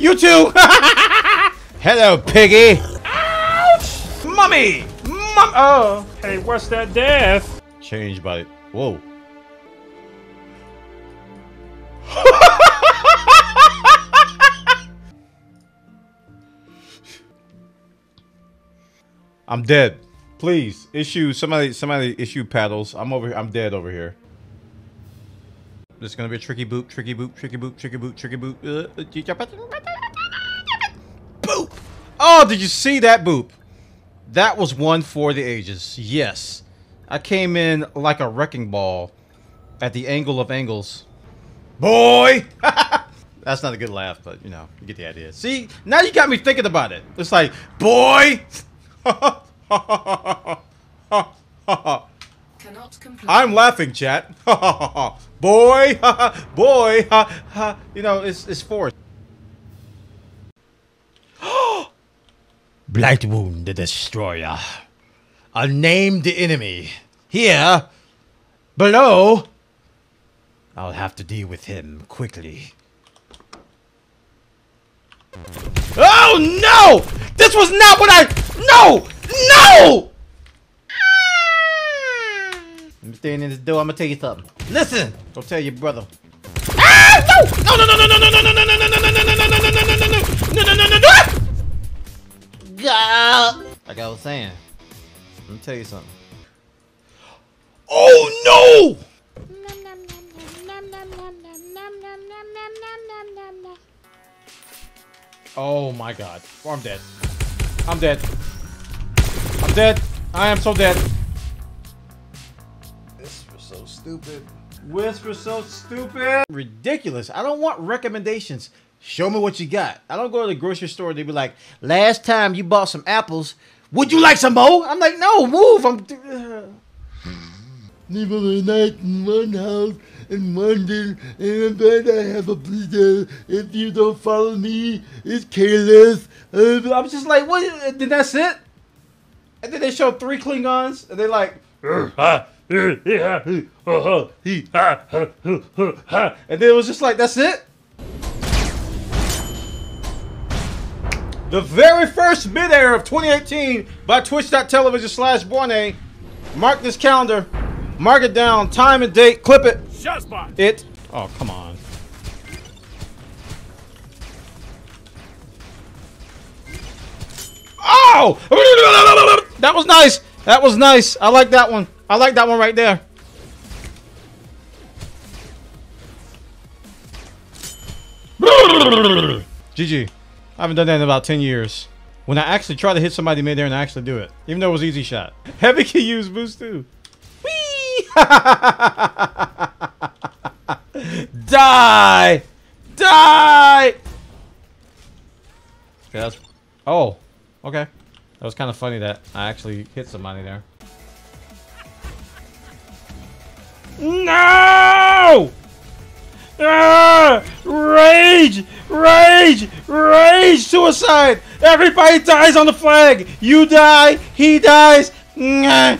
You too! Hello, piggy! Ouch! Mummy! Oh! Hey, what's that death? Change by... Whoa. I'm dead. Please, issue somebody issue paddles. I'm dead over here. This is gonna be a tricky boop, tricky boop, tricky boop, tricky boop, tricky boop. Boop! Oh, did you see that boop? That was one for the ages. Yes. I came in like a wrecking ball at the angle of angles. Boy! That's not a good laugh, but you know, you get the idea. See? Now you got me thinking about it. It's like, boy! I'm laughing, chat. Boy! Boy! You know, it's forced. Blightwound the Destroyer. Unnamed enemy. Here. Below. I'll have to deal with him quickly. Oh no! This was not what I... No! No! I'm standing in this door. I'm gonna tell you something. Listen! Go tell your brother. Ah! No! No, no, no, no, no, no, no, no, no, no, no, no, no, no, no, like I was saying, let me tell you something. Oh no! Oh my god. Oh, I'm dead. I'm dead. I'm dead. I am so dead. This was so stupid. Whisper so stupid. Ridiculous. I don't want recommendations. Show me what you got. I don't go to the grocery store and they be like, last time you bought some apples, would you like some more? I'm like, no, move. Live overnight in one house in London, and in bed I have a blizzard. If you don't follow me, it's careless. I'm just like, what? Then that's it? And then they show 3 Klingons, and they're like, and then it was just like, that's it? The very first mid-air of 2018 by twitch.tv/Borne. Mark this calendar. Mark it down. Time and date. Clip it. Shotspot. It. Oh, come on. Oh! That was nice. That was nice. I like that one. I like that one right there. GG. I haven't done that in about 10 years. When I actually try to hit somebody mid-air and I actually do it. Even though it was an easy shot. Heavy can use boost too. Whee! Die! Die! Okay, that's... Oh. Okay. That was kind of funny that I actually hit somebody there. No! Ah! Rage! Rage! Rage! Suicide! Everybody dies on the flag! You die! He dies! Nah.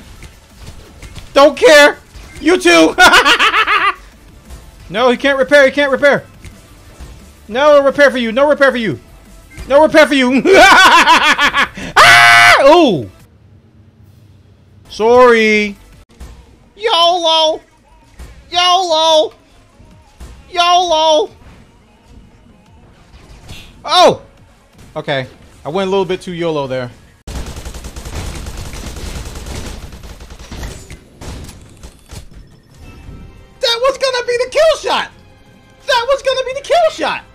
Don't care! You too! No, he can't repair! He can't repair! No repair for you! No repair for you! No repair for you! Ah! Ooh! Sorry! YOLO! YOLO! YOLO! Oh! Okay. I went a little bit too YOLO there. That was gonna be the kill shot! That was gonna be the kill shot!